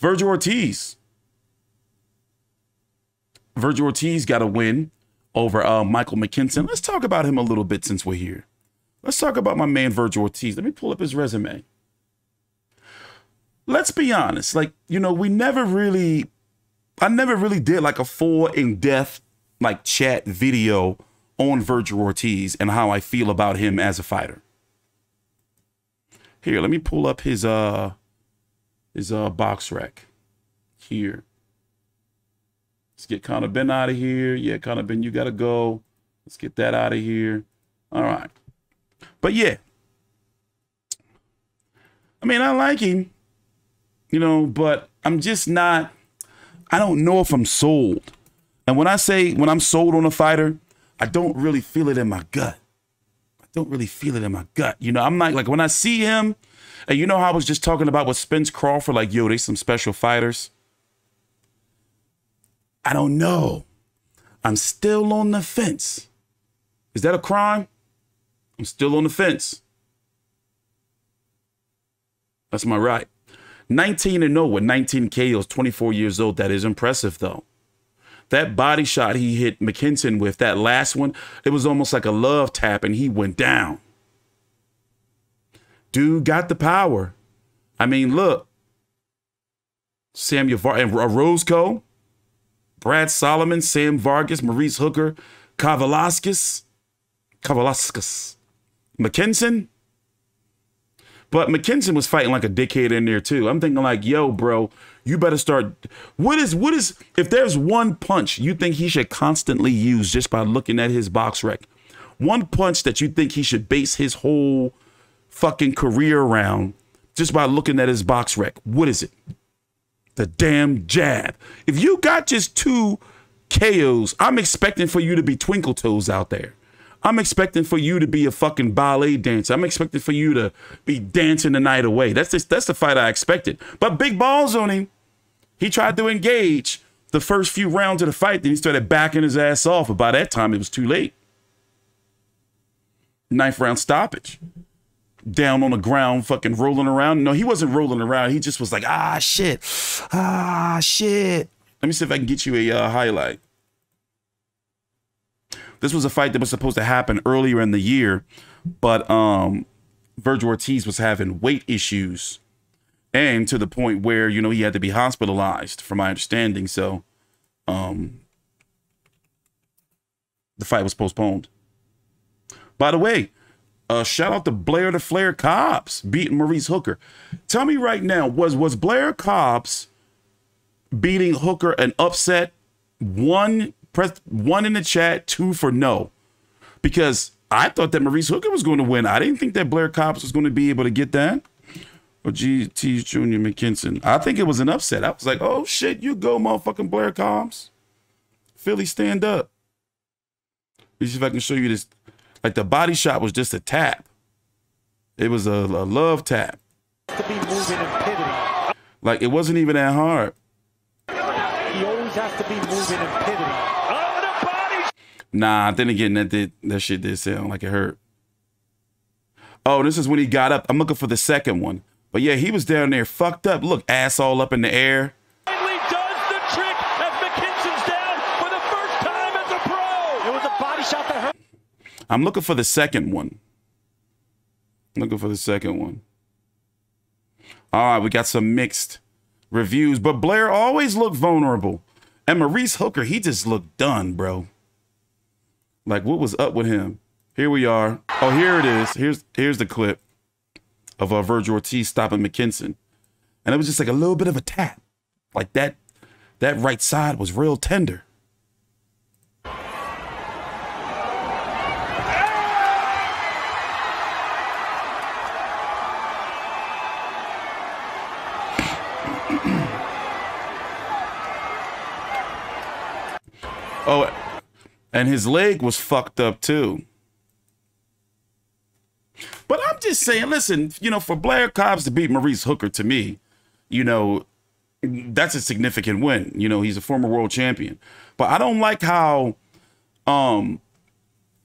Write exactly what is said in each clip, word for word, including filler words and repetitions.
Vergil Ortiz. Vergil Ortiz got a win over uh, Michael McKinson. Let's talk about him a little bit since we're here. Let's talk about my man, Vergil Ortiz. Let me pull up his resume. Let's be honest. Like, you know, we never really, I never really did like a full in-depth like chat video on Vergil Ortiz and how I feel about him as a fighter. Here, let me pull up his, uh, his uh, box rec here. Let's get Conor Ben out of here. Yeah, Conor Ben, you got to go. Let's get that out of here. All right. But yeah, I mean, I like him, you know, but I'm just not, I don't know if I'm sold. And when I say, when I'm sold on a fighter, I don't really feel it in my gut. I don't really feel it in my gut. You know, I'm not like when I see him, and you know how I was just talking about with Spence Crawford, like, yo, they some special fighters. I don't know. I'm still on the fence. Is that a crime? I'm still on the fence. That's my right. nineteen and oh with nineteen K Os, twenty-four years old. That is impressive, though. That body shot he hit McKinson with, that last one, it was almost like a love tap, and he went down. Dude got the power. I mean, look. Samuel Vargas, Roseco, Brad Solomon, Sam Vargas, Maurice Hooker, Kavaliauskas, Kavaliauskas, McKinson. But McKinson was fighting like a dickhead in there too. I'm thinking like, yo, bro, you better start. What is, what is, if there's one punch you think he should constantly use just by looking at his box rec, one punch that you think he should base his whole fucking career around just by looking at his box rec, what is it? The damn jab. If you got just two K Os, I'm expecting for you to be twinkle toes out there. I'm expecting for you to be a fucking ballet dancer. I'm expecting for you to be dancing the night away. That's just, that's the fight I expected. But big balls on him. He tried to engage the first few rounds of the fight. Then he started backing his ass off. But by that time, it was too late. Ninth round stoppage. Down on the ground, fucking rolling around. No, he wasn't rolling around. He just was like, ah, shit. Ah, shit. Let me see if I can get you a uh, highlight. This was a fight that was supposed to happen earlier in the year, but um, Vergil Ortiz was having weight issues and to the point where, you know, he had to be hospitalized, from my understanding. So um, the fight was postponed. By the way, uh, shout out to Blair the Flair Cobbs beating Maurice Hooker. Tell me right now, was, was Blair Cobbs beating Hooker an upset? One Press one in the chat, two for no, because I thought that Maurice Hooker was going to win. I didn't think that Blair Cobbs was going to be able to get that. Or G T Junior McKinson. I think it was an upset. I was like, oh shit, you go, motherfucking Blair Cobbs. Philly, stand up. Let's see if I can show you this. Like the body shot was just a tap. It was a, a love tap. To be moving and pivoting. Like it wasn't even that hard. He always has to be moving and pivoting. Nah, then again, that did, that shit did sound like it hurt. Oh, this is when he got up. I'm looking for the second one. But yeah, he was down there fucked up. Look, ass all up in the air. Finally does the trick as McKinson's down for the first time as a pro. It was a body shot that hurt. I'm looking for the second one. I'm looking for the second one. All right, we got some mixed reviews. But Blair always looked vulnerable. And Maurice Hooker, he just looked done, bro. Like, what was up with him? Here we are. Oh, here it is. Here's here's the clip of uh, Vergil Ortiz stopping McKinson. And it was just like a little bit of a tap. Like, that that right side was real tender. Oh, and his leg was fucked up, too. But I'm just saying, listen, you know, for Blair Cobbs to beat Maurice Hooker, to me, you know, that's a significant win. You know, he's a former world champion. But I don't like how um,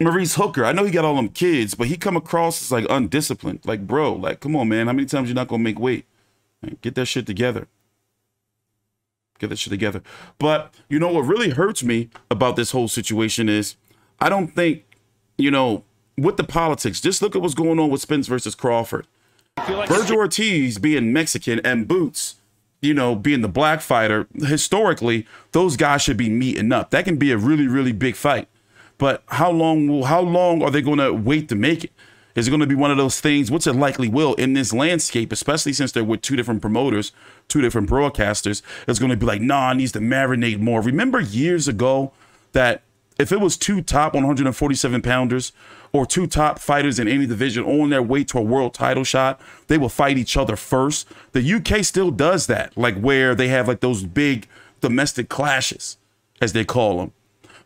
Maurice Hooker, I know he got all them kids, but he come across as, like, undisciplined. Like, bro, like, come on, man. How many times you not going to make weight? Like, get that shit together. get this shit together. But, you know, what really hurts me about this whole situation is I don't think, you know, with the politics, just look at what's going on with Spence versus Crawford. Like Vergil Ortiz being Mexican and Boots, you know, being the black fighter, historically, those guys should be meeting up. That can be a really, really big fight. But how long will, how long are they going to wait to make it? Is it going to be one of those things? What's it likely will in this landscape, especially since they're with two different promoters, two different broadcasters? It's going to be like, nah, it needs to marinate more. Remember years ago that if it was two top one forty-seven pounders or two top fighters in any division on their way to a world title shot, they will fight each other first. The U K still does that, like where they have like those big domestic clashes, as they call them.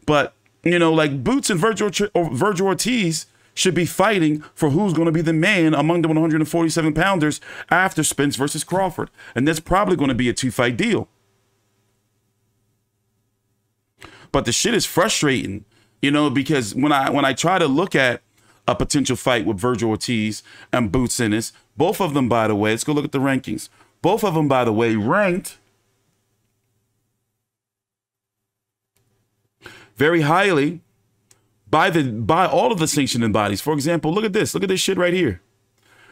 But, you know, like Boots and Vergil, or Vergil Ortiz should be fighting for who's going to be the man among the one forty-seven pounders after Spence versus Crawford. And that's probably going to be a two-fight deal. But the shit is frustrating, you know, because when I when I try to look at a potential fight with Vergil Ortiz and Boots Ennis, both of them, by the way, let's go look at the rankings. Both of them, by the way, ranked very highly by the by all of the sanctioning bodies. For example, look at this. Look at this shit right here.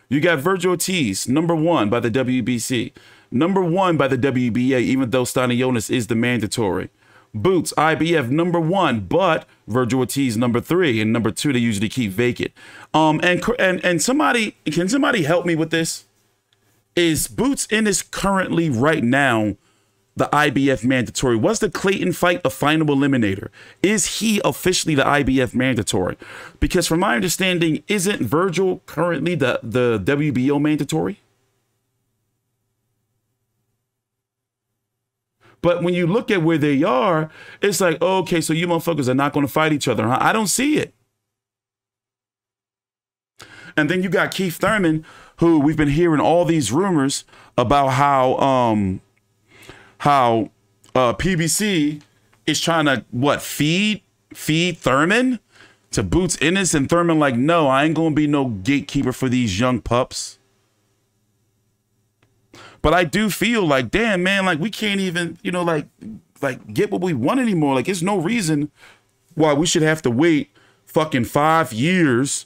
You got Vergil Ortiz, number one by the W B C, number one by the W B A, even though Stanionis is the mandatory. Boots, I B F, number one, but Vergil Ortiz, number three, and number two they usually keep vacant. Um, and and and somebody, can somebody help me with this? Is Boots Ennis currently right now the I B F mandatory? Was the Clayton fight a final eliminator? Is he officially the I B F mandatory? Because from my understanding, isn't Vergil currently the, the W B O mandatory? But when you look at where they are, it's like, okay, so you motherfuckers are not going to fight each other, huh? I don't see it. And then you got Keith Thurman, who we've been hearing all these rumors about how... um. how uh, P B C is trying to, what, feed, feed Thurman to Boots Ennis, and Thurman like, no, I ain't going to be no gatekeeper for these young pups. But I do feel like, damn, man, like we can't even, you know, like, like get what we want anymore. Like, there's no reason why we should have to wait fucking five years.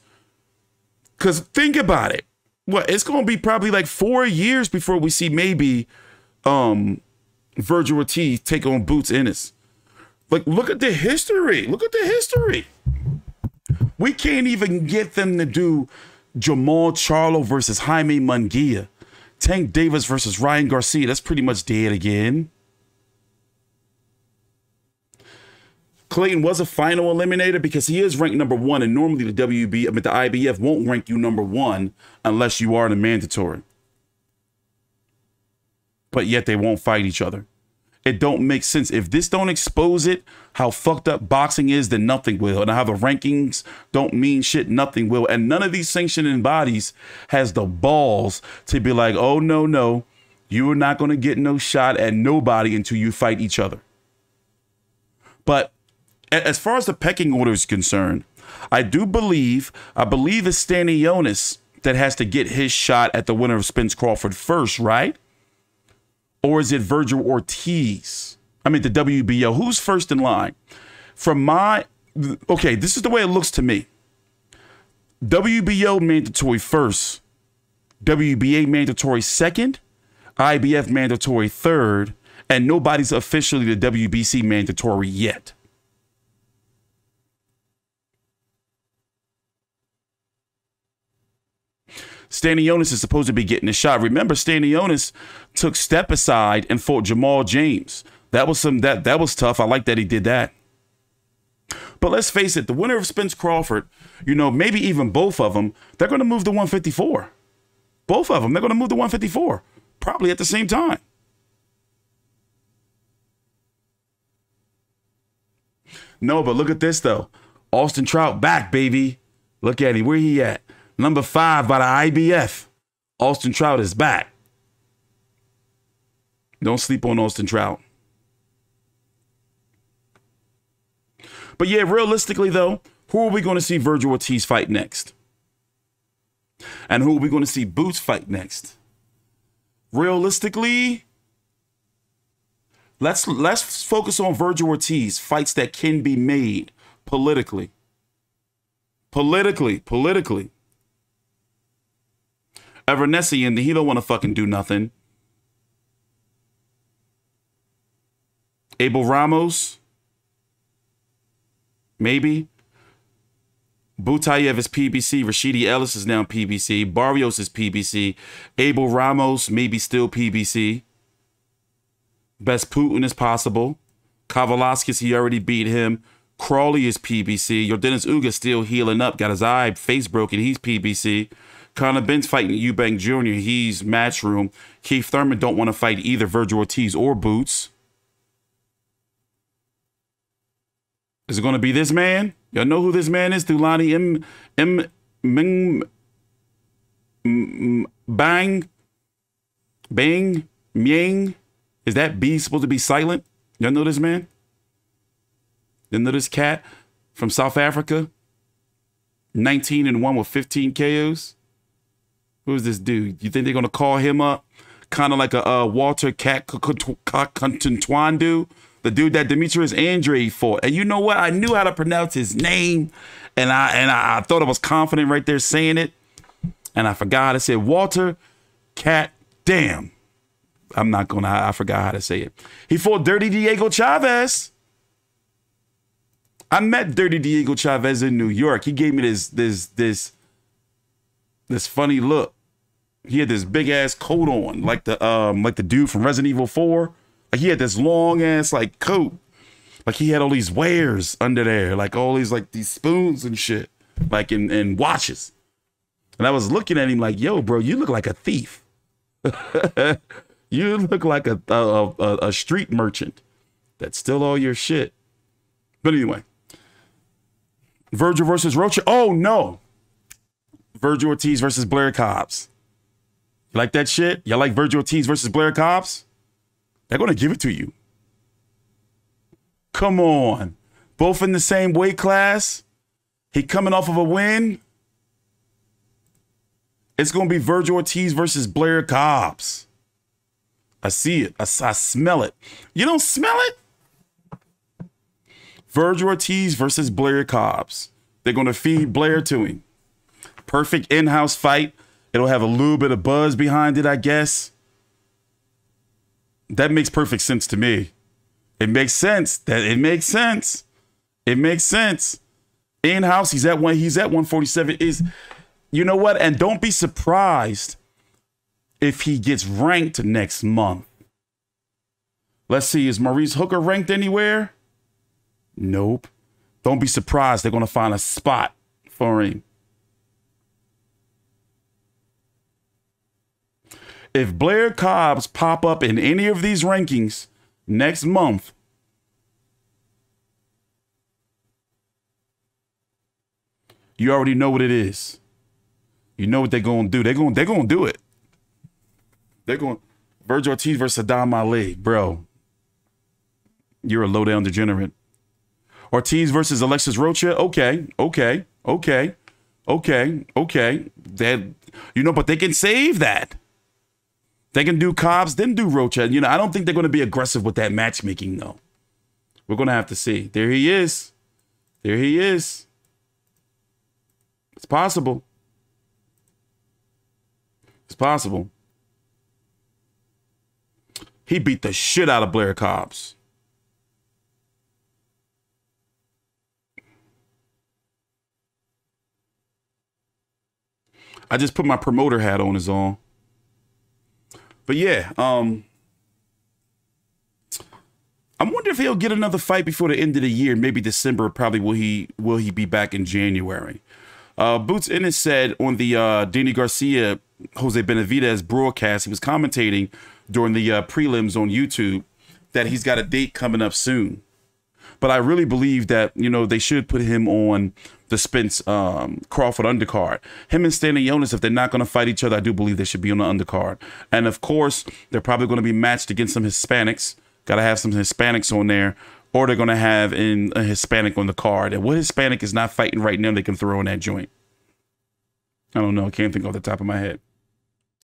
Because think about it. What, it's going to be probably like four years before we see maybe, um, Vergil Ortiz take on Boots Ennis. Like, look at the history. Look at the history. We can't even get them to do Jamal Charlo versus Jaime Munguia. Tank Davis versus Ryan Garcia. That's pretty much dead again. Clayton was a final eliminator because he is ranked number one, and normally the W B, I mean the I B F won't rank you number one unless you are in a mandatory. But yet they won't fight each other. It don't make sense. If this don't expose it, how fucked up boxing is, then nothing will. And how the rankings don't mean shit, nothing will. And none of these sanctioning bodies has the balls to be like, oh, no, no, you are not going to get no shot at nobody until you fight each other. But as far as the pecking order is concerned, I do believe, I believe it's Stanionis that has to get his shot at the winner of Spence Crawford first, right? Or is it Vergil Ortiz? I mean, the W B O. Who's first in line? From my... Okay, this is the way it looks to me. W B O mandatory first. W B A mandatory second. I B F mandatory third. And nobody's officially the W B C mandatory yet. Stanionis is supposed to be getting a shot. Remember, Stanionis took step aside and fought Jamal James. That was some that that was tough. I like that he did that. But let's face it, the winner of Spence Crawford, you know, maybe even both of them, they're going to move to one fifty-four. Both of them, they're going to move to one fifty-four, probably at the same time. No, but look at this though. Austin Trout back, baby. Look at him. Where he at? Number five by the I B F. Austin Trout is back. Don't sleep on Austin Trout. But yeah, realistically though, who are we going to see Vergil Ortiz fight next? And who are we going to see Boots fight next? Realistically, Let's let's focus on Vergil Ortiz, fights that can be made politically. Politically, politically. Evernessian, he don't want to fucking do nothing. Abel Ramos, maybe. Butaev is P B C. Rashidi Ellis is now P B C. Barrios is P B C. Abel Ramos, maybe still P B C. Best Putin is possible. Kavaliauskas, he already beat him. Crawley is P B C. Yodinus Uga still healing up. Got his eye, face broken. He's P B C. Conor Ben's fighting Eubank Junior He's Matchroom. Keith Thurman don't want to fight either Vergil Ortiz or Boots. Is it going to be this man? Y'all know who this man is? Thulani M. M. Ming. M, bang. Bang. Myang. Is that B supposed to be silent? Y'all know this man? Y'all know this cat from South Africa? nineteen and one with fifteen K Os? Who is this dude? You think they're going to call him up? Kind of like a uh, Walter Cat Contentwandu? The dude that Demetrius Andre fought. And you know what? I knew how to pronounce his name. And I and I, I thought I was confident right there saying it. And I forgot. I said, Walter Cat Damn. I'm not going to. I forgot how to say it. He fought Dirty Diego Chavez. I met Dirty Diego Chavez in New York. He gave me this, this, this, this funny look. He had this big ass coat on, like the, um, like the dude from Resident Evil four. Like he had this long ass like coat. Like he had all these wares under there, like all these like these spoons and shit, like in and watches. And I was looking at him like, yo, bro, you look like a thief. You look like a, a, a, a street merchant that stole all your shit. But anyway, Vergil versus Rocha. Oh, no. Vergil Ortiz versus Blair Cobbs. You like that shit? Y'all like Vergil Ortiz versus Blair Cobbs? They're going to give it to you. Come on. Both in the same weight class. He coming off of a win. It's going to be Vergil Ortiz versus Blair Cobbs. I see it. I, I smell it. You don't smell it? Vergil Ortiz versus Blair Cobbs. They're going to feed Blair to him. Perfect in-house fight. It'll have a little bit of buzz behind it, I guess. That makes perfect sense to me. It makes sense. That it makes sense. It makes sense. In-house, he's at one. He's at one forty-seven. Is, you know what? And don't be surprised if he gets ranked next month. Let's see, is Maurice Hooker ranked anywhere? Nope. Don't be surprised they're going to find a spot for him. If Blair Cobbs pop up in any of these rankings next month, you already know what it is. You know what they're going to do. They're going they're going to do it. They're going Vergil Ortiz versus Saddam Ali. Bro, you're a low-down degenerate. Ortiz versus Alexis Rocha. Okay, okay, okay, okay, okay. That, you know, but they can save that. They can do Cobbs, then do Rocha. You know, I don't think they're going to be aggressive with that matchmaking, though. We're going to have to see. There he is. There he is. It's possible. It's possible. He beat the shit out of Blair Cobbs. I just put my promoter hat on is all. But yeah, um, I wonder if he'll get another fight before the end of the year. Maybe December, probably will he will he be back in January. Uh, Boots Ennis said on the uh, Danny Garcia, Jose Benavidez broadcast, he was commentating during the uh, prelims on YouTube that he's got a date coming up soon. But I really believe that, you know, they should put him on the Spence um, Crawford undercard. Him and Stanionis, if they're not going to fight each other, I do believe they should be on the undercard. And of course, they're probably going to be matched against some Hispanics. Got to have some Hispanics on there, or they're going to have in a Hispanic on the card. And what Hispanic is not fighting right now, they can throw in that joint. I don't know. I can't think off the top of my head.